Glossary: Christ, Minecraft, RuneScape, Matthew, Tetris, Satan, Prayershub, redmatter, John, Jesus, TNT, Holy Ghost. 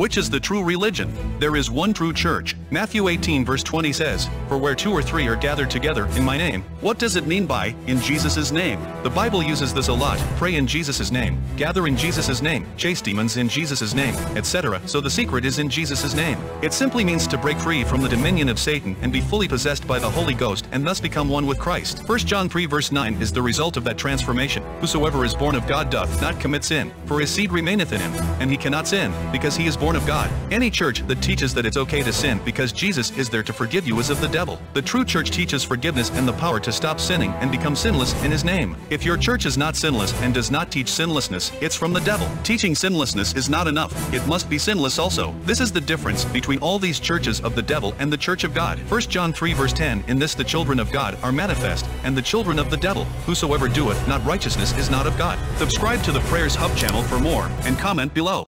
Which is the true religion? There is one true church. Matthew 18 verse 20 says, "For where 2 or 3 are gathered together in my name." What does it mean by, in Jesus' name? The Bible uses this a lot. Pray in Jesus' name, gather in Jesus' name, chase demons in Jesus' name, etc. So the secret is in Jesus' name. It simply means to break free from the dominion of Satan and be fully possessed by the Holy Ghost and thus become one with Christ. 1 John 3 verse 9 is the result of that transformation. Whosoever is born of God doth not commit sin, for his seed remaineth in him, and he cannot sin, because he is born of God. Any church that teaches that it's okay to sin because Jesus is there to forgive you is of the devil. The true church teaches forgiveness and the power to stop sinning and become sinless in his name. If your church is not sinless and does not teach sinlessness, it's from the devil. Teaching sinlessness is not enough. It must be sinless also. This is the difference between all these churches of the devil and the church of God. 1 John 3 verse 10, in this the children of God are manifest, and the children of the devil. Whosoever doeth not righteousness is not of God. Subscribe to the Prayershub channel for more, and comment below.